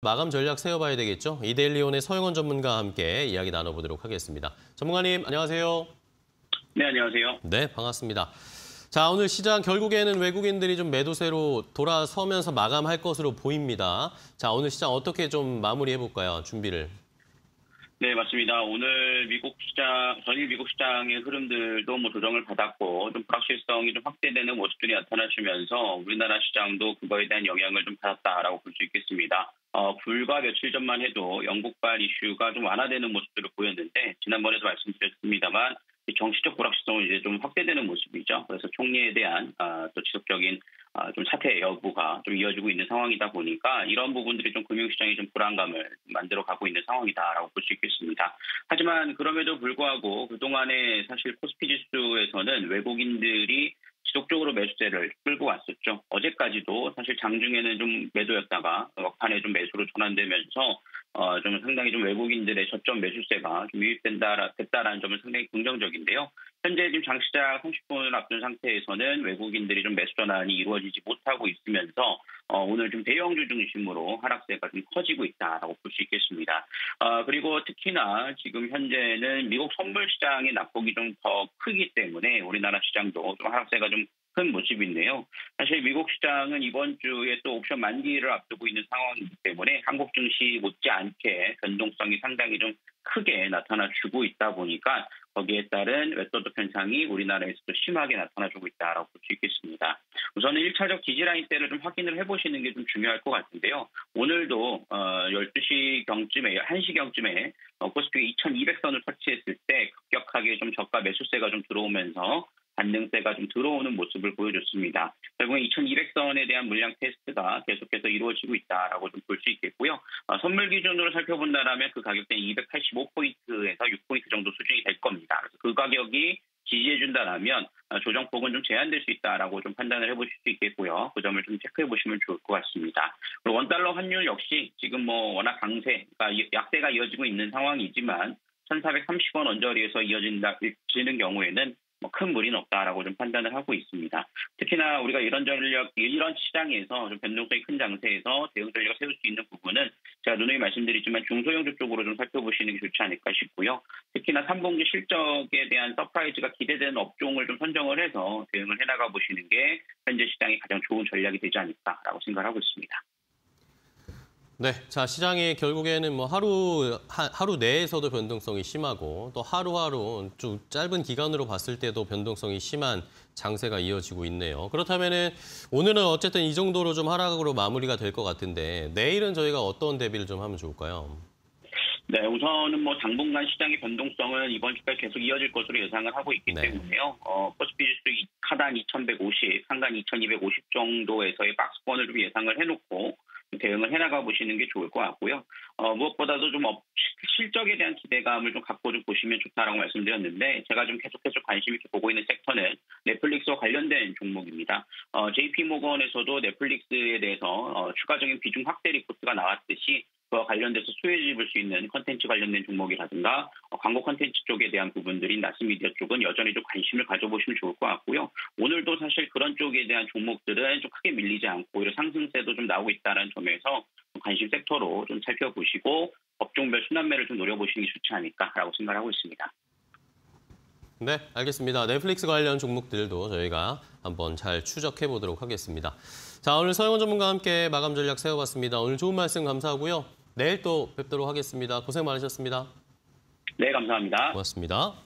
마감 전략 세워봐야 되겠죠? 이데일리온의 서영원 전문가와 함께 이야기 나눠보도록 하겠습니다. 전문가님, 안녕하세요. 네, 안녕하세요. 네, 반갑습니다. 자, 오늘 시장 결국에는 외국인들이 좀 매도세로 돌아서면서 마감할 것으로 보입니다. 자, 오늘 시장 어떻게 좀 마무리해볼까요? 준비를. 네, 맞습니다. 오늘 전일 미국 시장의 흐름들도 조정을 받았고, 좀 불확실성이 좀 확대되는 모습들이 나타나시면서 우리나라 시장도 그거에 대한 영향을 좀 받았다라고 볼 수 있겠습니다. 불과 며칠 전만 해도 영국발 이슈가 좀 완화되는 모습들을 보였는데, 지난번에도 말씀드렸습니다만, 정치적 불확실성은 이제 좀 확대되는 모습이죠. 그래서 총리에 대한 또 지속적인 좀 사퇴 여부가 좀 이어지고 있는 상황이다 보니까 이런 부분들이 좀 금융시장이 좀 불안감을 만들어 가고 있는 상황이다라고 볼 수 있겠습니다. 하지만 그럼에도 불구하고 그동안에 사실 코스피 지수에서는 외국인들이 지속적으로 매수세를 끌고 왔었죠. 어제까지도 사실 장중에는 좀 매도였다가 막판에 좀 매수로 전환되면서 좀 상당히 좀 외국인들의 저점 매수세가 좀 유입됐다라는 점은 상당히 긍정적인데요. 현재 지금 장시장 30분을 앞둔 상태에서는 외국인들이 좀 매수 전환이 이루어지지 못하고 있으면서 오늘 좀 대형주 중심으로 하락세가 좀 커지고 있다라고 볼 수 있겠습니다. 그리고 특히나 지금 현재는 미국 선물 시장의 낙폭이 좀 더 크기 때문에 우리나라 시장도 좀 하락세가 좀 큰 모습인데요. 사실 미국 시장은 이번 주에 또 옵션 만기를 앞두고 있는 상황이기 때문에 한국 증시 못지않게 변동성이 상당히 좀 크게 나타나주고 있다 보니까 거기에 따른 외도도 현상이 우리나라에서도 심하게 나타나주고 있다라고 볼 수 있겠습니다. 우선은 1차적 지지라인대를 좀 확인을 해보시는 게 좀 중요할 것 같은데요. 오늘도 1시경쯤에 코스피 2200선을 터치했을 때 급격하게 좀 저가 매수세가 좀 들어오면서 반등세가 좀 들어오는 모습을 보여줬습니다. 결국엔 2200선에 대한 물량 테스트가 계속해서 이루어지고 있다라고 좀 볼 수 있겠고요. 선물 기준으로 살펴본다라면 그 가격대는 285포인트에서 6포인트 정도 수준이 될 겁니다. 그래서 그 가격이 지지해준다라면 조정폭은 좀 제한될 수 있다라고 좀 판단을 해보실 수 있겠고요. 그 점을 좀 체크해 보시면 좋을 것 같습니다. 그리고 원달러 환율 역시 지금 워낙 약세가 이어지고 있는 상황이지만 1,430원 언저리에서 이어지는 경우에는 큰 무리는 없다라고 좀 판단을 하고 있습니다. 특히나 우리가 이런 시장에서 좀 변동성이 큰 장세에서 대응 전략을 세울 수 있는 부분은 제가 누누이 말씀드리지만 중소형주 쪽으로 좀 살펴보시는 게 좋지 않을까 싶고요. 특히나 3분기 실적에 대한 서프라이즈가 기대되는 업종을 좀 선정을 해서 대응을 해나가 보시는 게 현재 시장이 가장 좋은 전략이 되지 않을까라고 생각하고 있습니다. 네, 자 시장이 결국에는 하루 내에서도 변동성이 심하고 또 하루하루 좀 짧은 기간으로 봤을 때도 변동성이 심한 장세가 이어지고 있네요. 그렇다면은 오늘은 어쨌든 이 정도로 좀 하락으로 마무리가 될 것 같은데 내일은 저희가 어떤 대비를 좀 하면 좋을까요? 네, 우선은 당분간 시장의 변동성은 이번 주까지 계속 이어질 것으로 예상을 하고 있기 때문에요. 코스피 지수 하단 2150, 상단 2250 정도에서의 박스권을 좀 예상을 해놓고 대응을 해나가 보시는 게 좋을 것 같고요. 무엇보다도 좀 실적에 대한 기대감을 좀 갖고 좀 보시면 좋다라고 말씀드렸는데 제가 좀 계속해서 관심 있게 보고 있는 섹터는 넷플릭스와 관련된 종목입니다. JP모건에서도 넷플릭스에 대해서 추가적인 비중 확대 리포트가 나왔듯이 그와 관련돼서 수혜집을 수 있는 컨텐츠 관련된 종목이라든가 광고 컨텐츠 쪽에 대한 부분들인 나스미디어 쪽은 여전히 좀 관심을 가져보시면 좋을 것 같고요. 오늘도 사실 그런 쪽에 대한 종목들은 좀 크게 밀리지 않고 오히려 상승세도 좀 나오고 있다는 점에서 관심 섹터로 좀 살펴보시고 업종별 순환매를 좀 노려보시는 게 좋지 않을까라고 생각하고 있습니다. 네, 알겠습니다. 넷플릭스 관련 종목들도 저희가 한번 잘 추적해보도록 하겠습니다. 자, 오늘 서영원 전문가와 함께 마감 전략 세워봤습니다. 오늘 좋은 말씀 감사하고요. 내일 또 뵙도록 하겠습니다. 고생 많으셨습니다. 네, 감사합니다. 고맙습니다.